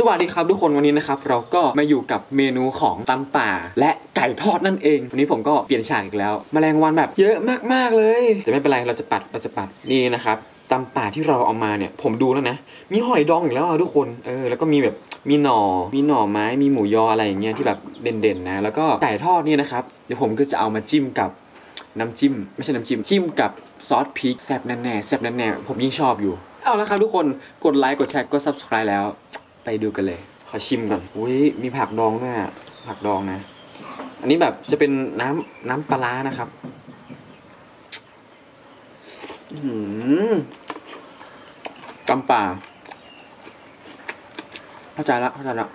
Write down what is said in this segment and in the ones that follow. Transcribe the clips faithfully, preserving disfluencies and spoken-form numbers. สวัสดีครับทุกคนวันนี้นะครับเราก็มาอยู่กับเมนูของตำป่าและไก่ทอดนั่นเองวันนี้ผมก็เปลี่ยนฉากอีกแล้วแมลงวันแบบเยอะมากๆเลยแต่ไม่เป็นไรเราจะปัดเราจะปัดนี่นะครับตำป่าที่เราเอามาเนี่ยผมดูแล้วนะมีหอยดองอีกแล้วทุกคนเออแล้วก็มีแบบมีหน่อมีหน่อไม้มีหมูยออะไรอย่างเงี้ยที่แบบเด่นๆนะแล้วก็ไก่ทอดนี่นะครับเดี๋ยวผมก็จะเอามาจิ้มกับน้ำจิ้มไม่ใช่น้ำจิ้มจิ้มกับซอสพริกแซ่บแน่ๆแซ่บแน่ๆผมยิ่งชอบอยู่เอาละครับทุกคนกดไลค์กดแชร์กด ซับสไครบ์ แล้วไปดูกันเลยขอชิมก่อนอุ้ยมีผักดองด้วยผักดองนะอันนี้แบบจะเป็นน้ำน้ำปลานะครับอืมตำป่าเข้าใจละเข้าใจละ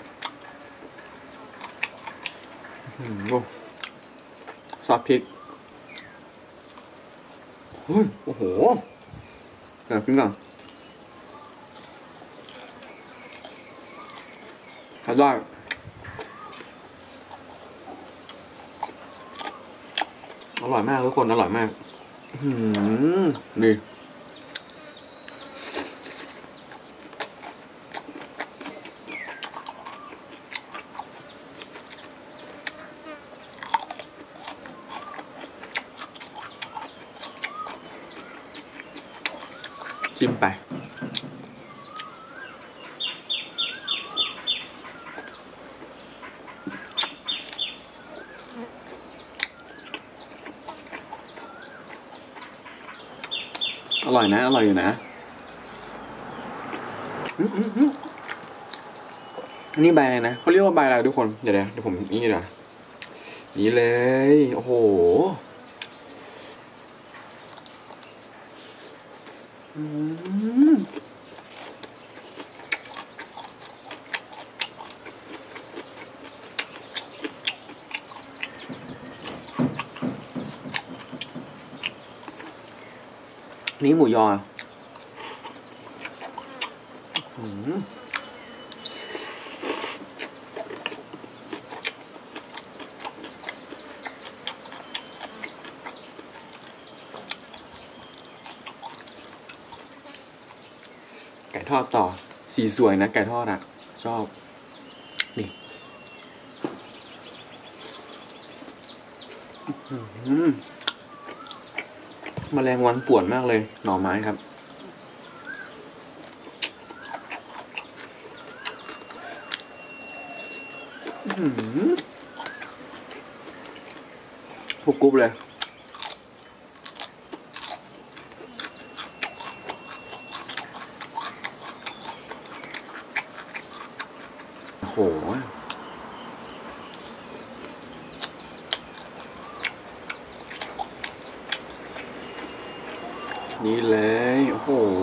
อืมโอ้ซอสพริกเฮ้ยโอ้โหเดี๋ยวกินก่อนอร่อยอร่อยมากทุกคนอร่อยมากหืมนี่จิ้มไปอร่อยนะอร่อยอยู่นะนี่ใบอะไรนะเขาเรียกว่าใบอะไรทุกคนเดี๋ยวเดี๋ยวผมนี่เลยนี่เลยโอ้โหนี่หมูยอไก่ทอดต่อสีสวยนะไก่ทอดอ่ะชอบนี่แมลงวันป่วนมากเลยหน่อไม้ครับกรุบกรุบเลยโอ้โหนี่เลยโอ้โหผมว่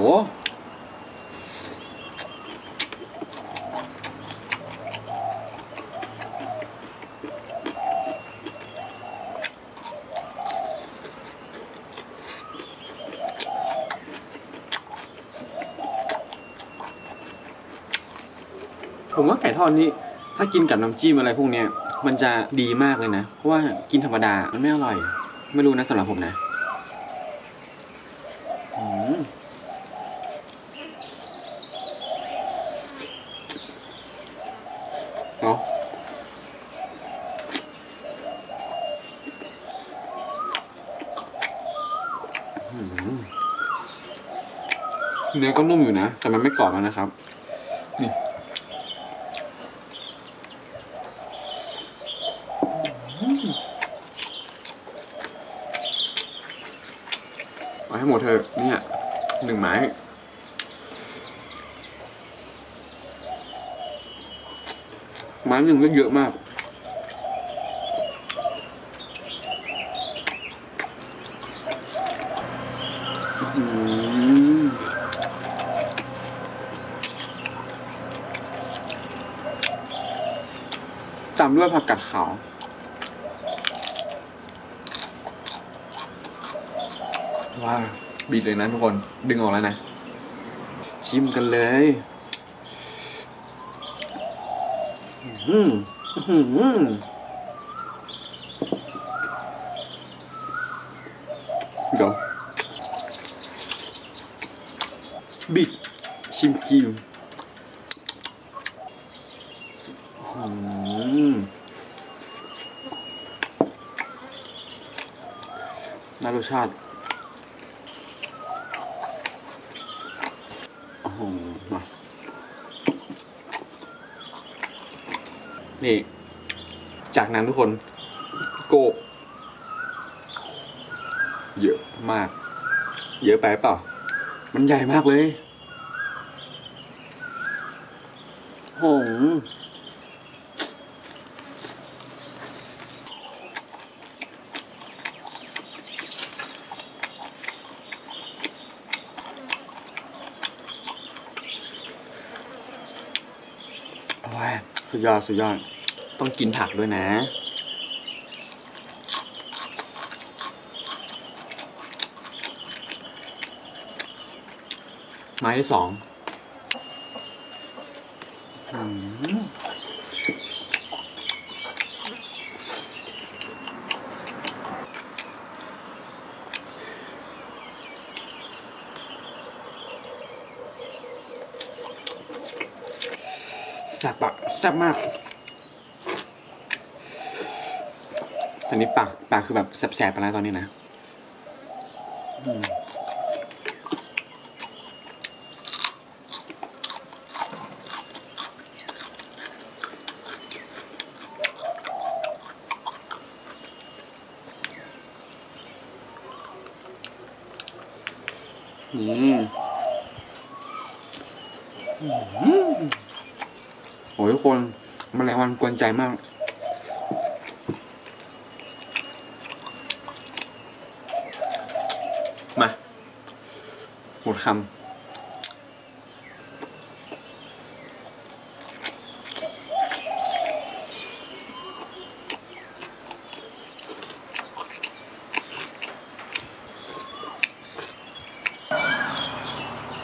าไก่ทอดนี่ถ้ากินกับน้ำจิ้มอะไรพวกเนี้ยมันจะดีมากเลยนะเพราะว่ากินธรรมดามันไม่อร่อยไม่รู้นะสำหรับผมนะเนาะเนื้อก็นุ่มอยู่นะแต่มันไม่กรอบแล้วนะครับนี่เอาให้หมดเธอเนี่ยหนึ่งไม้ไม้หนึ่งก็เยอะมากตามด้วยผักกาดขาวว้าวบีดเลยนะทุกคนดึงออกแล้วนะชิมกันเลยอืมอืมเดี๋ยวบีดชิมคิว ได้รสชาติโอ้โหมานี่จากนั้นทุกคนโกะเยอะมากเยอะไปเปล่ามันใหญ่มากเลยโอ้โหสุดยอดสุดยอดต้องกินผักด้วยนะไม้ที่สองแซ่บปะแซ่บมากตอนนี้ปากปากคือแบบแสบๆไปแล้วตอนนี้นะโอ้ยทุกคนมันแรงมันกวนใจมากมาหมดคำ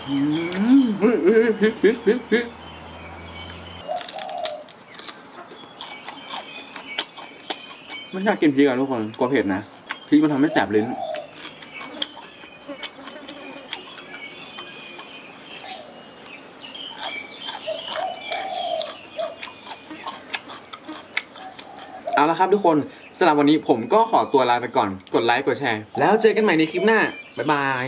อืมเฮ้ยเฮ้ยเฮ้ยเฮ้ยเฮ้ยไม่อยากกินพริกอ่ะทุกคนกลัวเผ็ดนะพริกมันทำให้แสบลิ้นเอาละครับทุกคนสำหรับวันนี้ผมก็ขอตัวลาไปก่อนกดไลค์กดแชร์แล้วเจอกันใหม่ในคลิปหน้าบ๊ายบาย